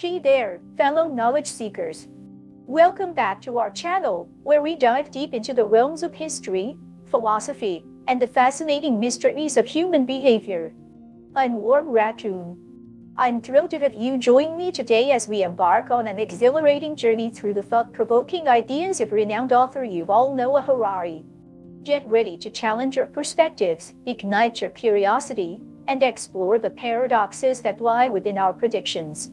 Hey there, fellow knowledge seekers. Welcome back to our channel, where we dive deep into the realms of history, philosophy, and the fascinating mysteries of human behavior. I'm Warm Raccoon. I'm thrilled to have you join me today as we embark on an exhilarating journey through the thought-provoking ideas of renowned author Yuval Noah Harari. Get ready to challenge your perspectives, ignite your curiosity, and explore the paradoxes that lie within our predictions.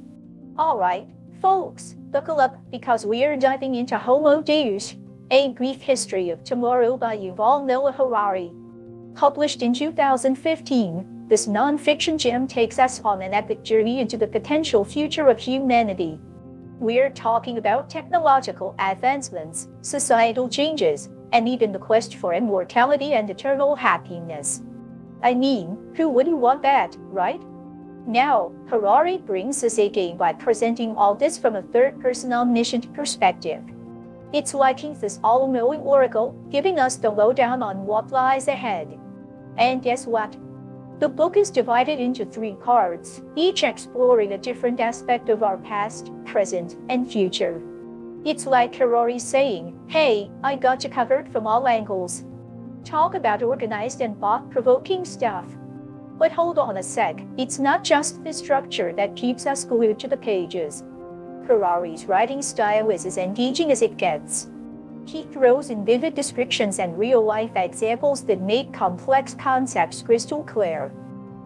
Alright, folks, buckle up because we're diving into Homo Deus, A Brief History of Tomorrow by Yuval Noah Harari. Published in 2015, this non-fiction gem takes us on an epic journey into the potential future of humanity. We're talking about technological advancements, societal changes, and even the quest for immortality and eternal happiness. I mean, who wouldn't want that, right? Now, Harari brings us a game by presenting all this from a third-person omniscient perspective. It's like he's this all-knowing oracle, giving us the lowdown on what lies ahead. And guess what? The book is divided into three parts, each exploring a different aspect of our past, present, and future. It's like Harari saying, hey, I got you covered from all angles. Talk about organized and thought-provoking stuff. But hold on a sec, it's not just the structure that keeps us glued to the pages. Harari's writing style is as engaging as it gets. He throws in vivid descriptions and real-life examples that make complex concepts crystal clear.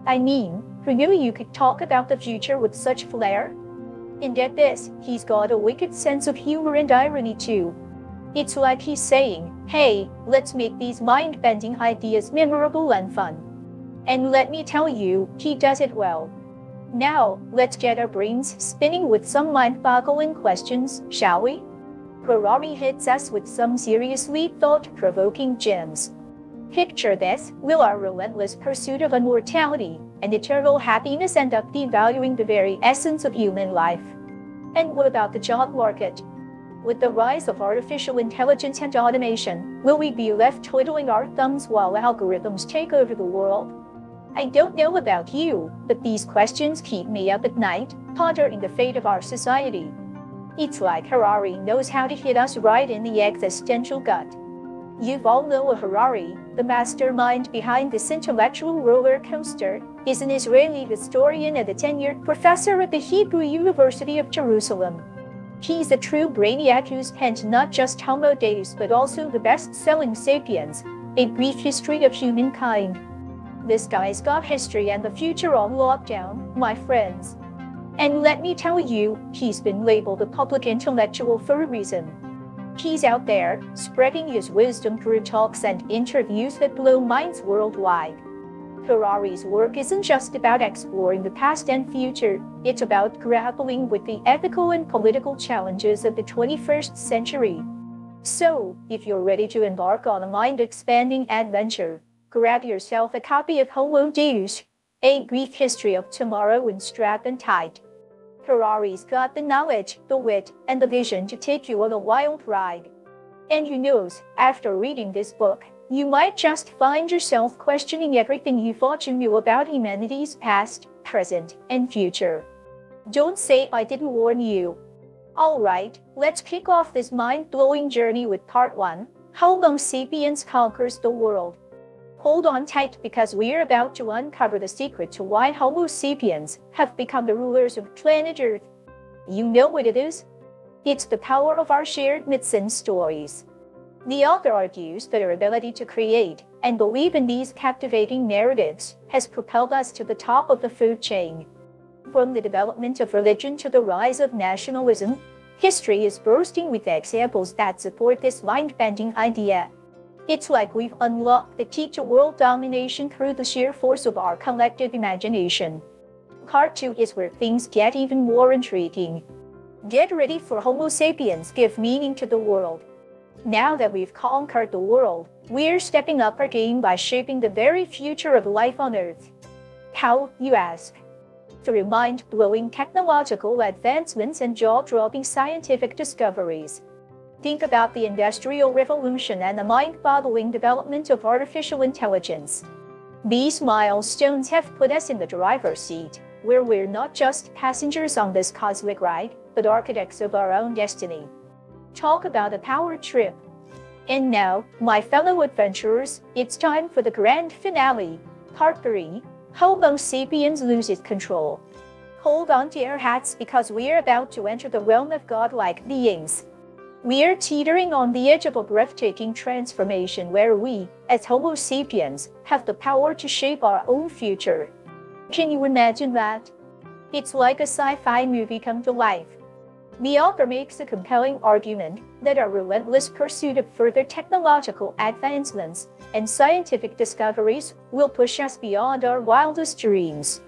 I mean, who knew you could talk about the future with such flair? And get this, he's got a wicked sense of humor and irony too. It's like he's saying, hey, let's make these mind-bending ideas memorable and fun. And let me tell you, he does it well. Now, let's get our brains spinning with some mind-boggling questions, shall we? Harari hits us with some seriously thought-provoking gems. Picture this, will our relentless pursuit of immortality and eternal happiness end up devaluing the very essence of human life? And what about the job market? With the rise of artificial intelligence and automation, will we be left twiddling our thumbs while algorithms take over the world? I don't know about you, but these questions keep me up at night, pondering the fate of our society. It's like Harari knows how to hit us right in the existential gut. Yuval Noah Harari, the mastermind behind this intellectual roller coaster, is an Israeli historian and a tenured professor at the Hebrew University of Jerusalem. He's a true brainiac who's penned not just Homo Deus but also the best-selling Sapiens, A Brief History of Humankind. This guy's got history and the future on lockdown, my friends. And let me tell you, he's been labeled a public intellectual for a reason. He's out there, spreading his wisdom through talks and interviews that blow minds worldwide. Harari's work isn't just about exploring the past and future, it's about grappling with the ethical and political challenges of the 21st century. So, if you're ready to embark on a mind-expanding adventure, grab yourself a copy of Homo Deus, A Brief History of Tomorrow, and strap in tight. Harari's got the knowledge, the wit, and the vision to take you on a wild ride. And who knows, after reading this book, you might just find yourself questioning everything you thought you knew about humanity's past, present, and future. Don't say I didn't warn you. Alright, let's kick off this mind-blowing journey with Part 1, Homo Sapiens Conquers the World. Hold on tight because we're about to uncover the secret to why Homo sapiens have become the rulers of planet Earth. You know what it is? It's the power of our shared myths and stories. The author argues that our ability to create and believe in these captivating narratives has propelled us to the top of the food chain. From the development of religion to the rise of nationalism, history is bursting with examples that support this mind-bending idea. It's like we've unlocked the key to world domination through the sheer force of our collective imagination. Part 2 is where things get even more intriguing. Get ready for Homo sapiens give meaning to the world. Now that we've conquered the world, we're stepping up our game by shaping the very future of life on Earth. How, you ask? Through mind-blowing technological advancements and jaw-dropping scientific discoveries. Think about the Industrial Revolution and the mind-boggling development of artificial intelligence. These milestones have put us in the driver's seat, where we're not just passengers on this cosmic ride, but architects of our own destiny. Talk about a power trip. And now, my fellow adventurers, it's time for the grand finale, Part 3, Homo sapiens loses control. Hold on to your hats because we're about to enter the realm of godlike beings. We're teetering on the edge of a breathtaking transformation where we, as Homo sapiens, have the power to shape our own future. Can you imagine that? It's like a sci-fi movie come to life. The author makes a compelling argument that our relentless pursuit of further technological advancements and scientific discoveries will push us beyond our wildest dreams.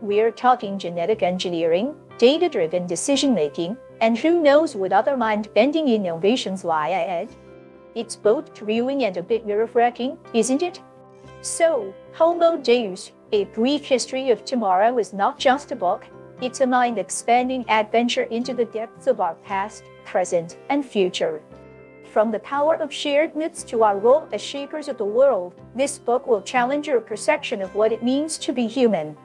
We're talking genetic engineering, data-driven decision-making, and who knows what other mind-bending innovations lie ahead. It's both thrilling and a bit nerve-wracking, isn't it? So, Homo Deus, A Brief History of Tomorrow is not just a book. It's a mind-expanding adventure into the depths of our past, present, and future. From the power of shared myths to our role as shapers of the world, this book will challenge your perception of what it means to be human.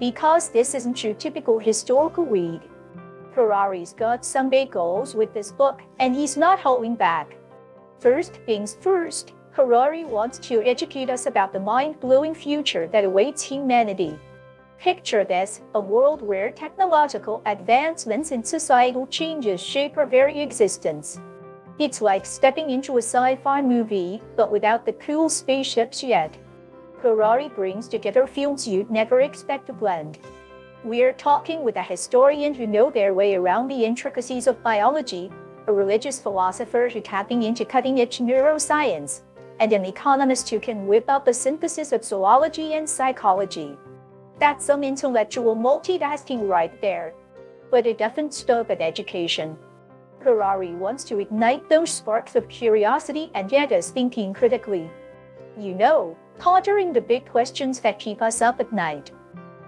Because this isn't your typical historical read. Harari's got some big goals with this book, and he's not holding back. First things first, Harari wants to educate us about the mind-blowing future that awaits humanity. Picture this, a world where technological advancements and societal changes shape our very existence. It's like stepping into a sci-fi movie, but without the cool spaceships yet. Harari brings together fields you'd never expect to blend. We're talking with a historian who knows their way around the intricacies of biology, a religious philosopher who's tapping into cutting-edge neuroscience, and an economist who can whip up a synthesis of zoology and psychology. That's some intellectual multitasking right there. But it doesn't stop at education. Harari wants to ignite those sparks of curiosity and get us thinking critically. You know, pondering the big questions that keep us up at night.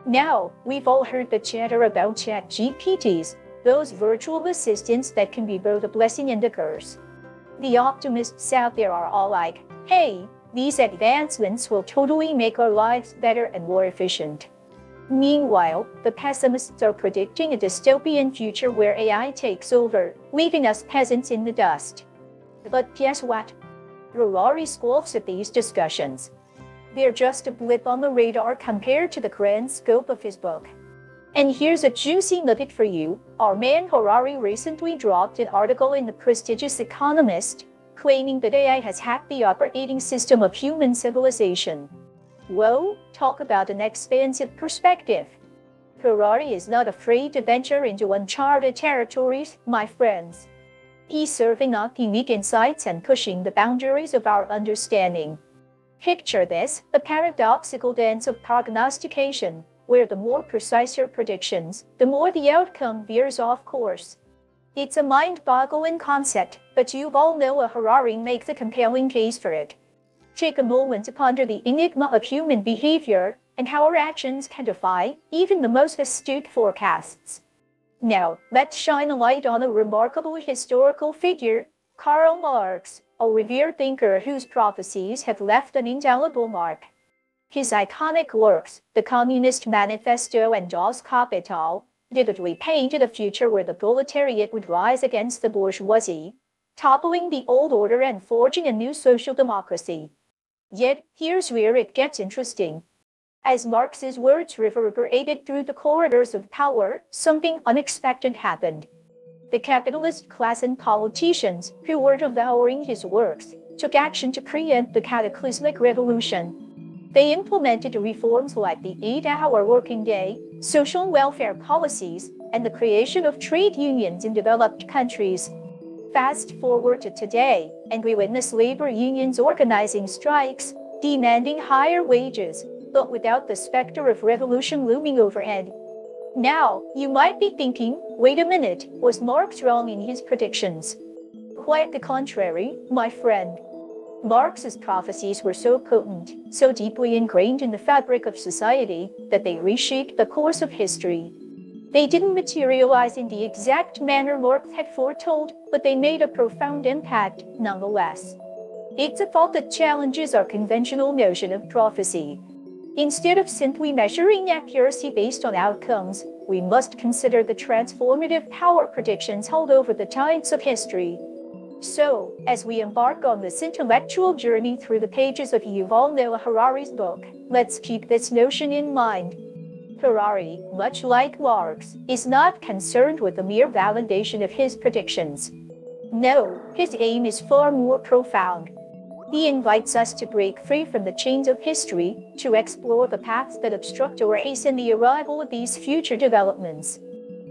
Now, we've all heard the chatter about ChatGPTs, those virtual assistants that can be both a blessing and a curse. The optimists out there are all like, hey, these advancements will totally make our lives better and more efficient. Meanwhile, the pessimists are predicting a dystopian future where AI takes over, leaving us peasants in the dust. But guess what? Harari scoffs at these discussions. They're just a blip on the radar compared to the grand scope of his book. And here's a juicy nugget for you. Our man Harari recently dropped an article in the prestigious Economist, claiming that AI has hacked the operating system of human civilization. Whoa, talk about an expansive perspective. Harari is not afraid to venture into uncharted territories, my friends. He's serving up unique insights and pushing the boundaries of our understanding. Picture this, a paradoxical dance of prognostication, where the more precise your predictions, the more the outcome veers off course. It's a mind-boggling concept, but Yuval Noah Harari makes a compelling case for it. Take a moment to ponder the enigma of human behavior and how our actions can defy even the most astute forecasts. Now, let's shine a light on a remarkable historical figure, Karl Marx, a revered thinker whose prophecies have left an indelible mark. His iconic works, The Communist Manifesto and Das Kapital, vividly painted a future where the proletariat would rise against the bourgeoisie, toppling the old order and forging a new social democracy. Yet, here's where it gets interesting. As Marx's words reverberated through the corridors of power, something unexpected happened. The capitalist class and politicians, who were devouring his works, took action to preempt the cataclysmic revolution. They implemented reforms like the 8-hour working day, social welfare policies, and the creation of trade unions in developed countries. Fast forward to today, and we witness labor unions organizing strikes, demanding higher wages, but without the specter of revolution looming overhead. Now, you might be thinking, wait a minute, was Marx wrong in his predictions? Quite the contrary, my friend. Marx's prophecies were so potent, so deeply ingrained in the fabric of society, that they reshaped the course of history. They didn't materialize in the exact manner Marx had foretold, but they made a profound impact, nonetheless. It's a thought that challenges our conventional notion of prophecy. Instead of simply measuring accuracy based on outcomes, we must consider the transformative power predictions held over the tides of history. So, as we embark on this intellectual journey through the pages of Yuval Noah Harari's book, let's keep this notion in mind. Harari, much like Marx, is not concerned with the mere validation of his predictions. No, his aim is far more profound. He invites us to break free from the chains of history, to explore the paths that obstruct or hasten the arrival of these future developments.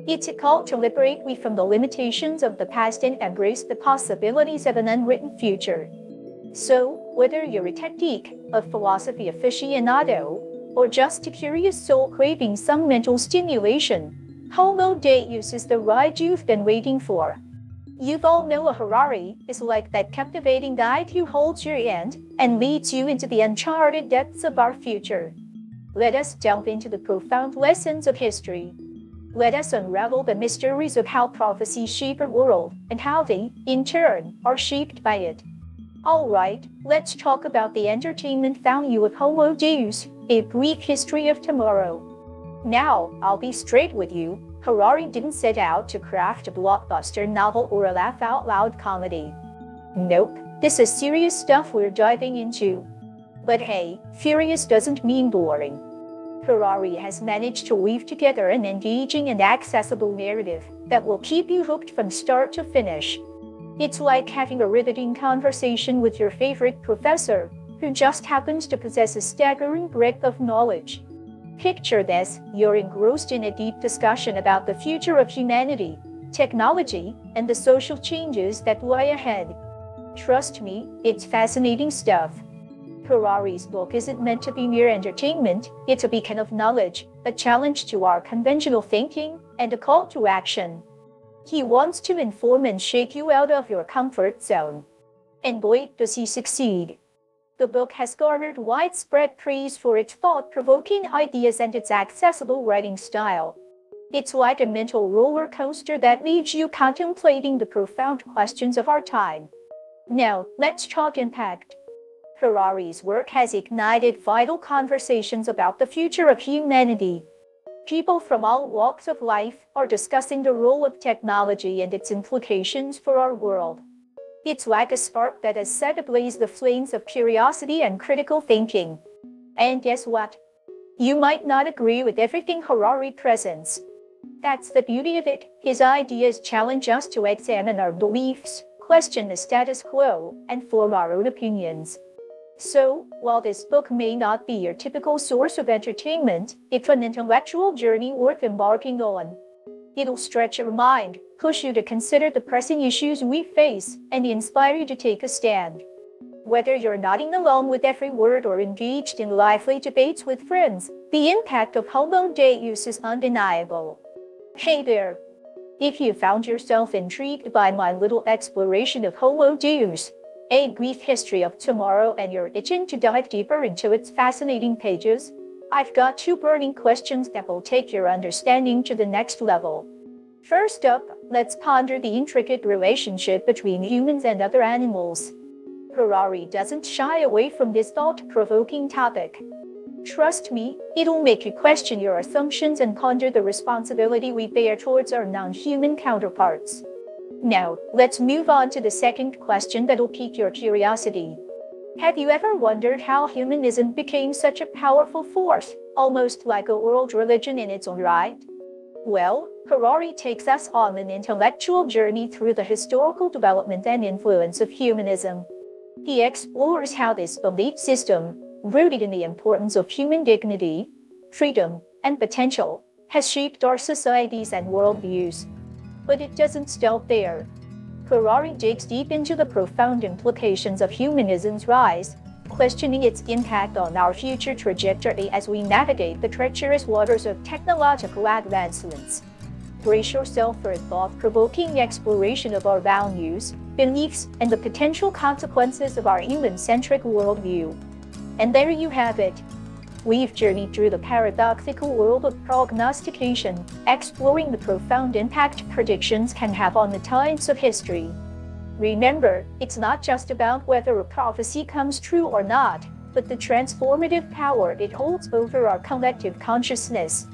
It's a call to liberate me from the limitations of the past and embrace the possibilities of an unwritten future. So, whether you're a tech geek, a philosophy aficionado, or just a curious soul craving some mental stimulation, Homo Deus is the ride you've been waiting for. Yuval Noah Harari is like that captivating guide who holds your hand and leads you into the uncharted depths of our future. Let us delve into the profound lessons of history. Let us unravel the mysteries of how prophecies shape our world and how they, in turn, are shaped by it. Alright, let's talk about the entertainment value of Homo Deus, a brief history of tomorrow. Now, I'll be straight with you. Harari didn't set out to craft a blockbuster novel or a laugh-out-loud comedy. Nope, this is serious stuff we're diving into. But hey, serious doesn't mean boring. Harari has managed to weave together an engaging and accessible narrative that will keep you hooked from start to finish. It's like having a riveting conversation with your favorite professor, who just happens to possess a staggering breadth of knowledge. Picture this, you're engrossed in a deep discussion about the future of humanity, technology, and the social changes that lie ahead. Trust me, it's fascinating stuff. Harari's book isn't meant to be mere entertainment, it's a beacon of knowledge, a challenge to our conventional thinking, and a call to action. He wants to inform and shake you out of your comfort zone. And boy, does he succeed. The book has garnered widespread praise for its thought-provoking ideas and its accessible writing style. It's like a mental roller coaster that leaves you contemplating the profound questions of our time. Now, let's talk impact. Harari's work has ignited vital conversations about the future of humanity. People from all walks of life are discussing the role of technology and its implications for our world. It's like a spark that has set ablaze the flames of curiosity and critical thinking. And guess what? You might not agree with everything Harari presents. That's the beauty of it. His ideas challenge us to examine our beliefs, question the status quo, and form our own opinions. So, while this book may not be your typical source of entertainment, it's an intellectual journey worth embarking on. It'll stretch your mind, push you to consider the pressing issues we face, and inspire you to take a stand. Whether you're nodding along with every word or engaged in lively debates with friends, the impact of Homo Deus is undeniable. Hey there! If you found yourself intrigued by my little exploration of Homo Deus, a brief history of tomorrow, and you're itching to dive deeper into its fascinating pages, I've got two burning questions that will take your understanding to the next level. First up, let's ponder the intricate relationship between humans and other animals. Harari doesn't shy away from this thought-provoking topic. Trust me, it'll make you question your assumptions and ponder the responsibility we bear towards our non-human counterparts. Now, let's move on to the second question that'll pique your curiosity. Have you ever wondered how humanism became such a powerful force, almost like a world religion in its own right? Well, Harari takes us on an intellectual journey through the historical development and influence of humanism. He explores how this belief system, rooted in the importance of human dignity, freedom, and potential, has shaped our societies and worldviews. But it doesn't stop there. Harari digs deep into the profound implications of humanism's rise, questioning its impact on our future trajectory as we navigate the treacherous waters of technological advancements. Brace yourself for a thought-provoking exploration of our values, beliefs, and the potential consequences of our human-centric worldview. And there you have it. We've journeyed through the paradoxical world of prognostication, exploring the profound impact predictions can have on the tides of history. Remember, it's not just about whether a prophecy comes true or not. but the transformative power it holds over our collective consciousness.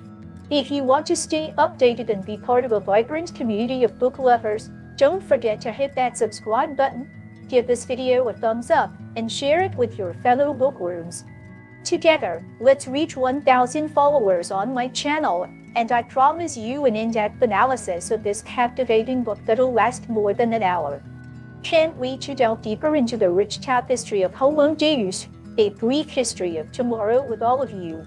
If you want to stay updated and be part of a vibrant community of book lovers, don't forget to hit that subscribe button, give this video a thumbs up, and share it with your fellow bookworms. Together, let's reach 1,000 followers on my channel, and I promise you an in-depth analysis of this captivating book that'll last more than an hour. Can't wait to delve deeper into the rich tapestry of Homo Deus, a brief history of tomorrow with all of you.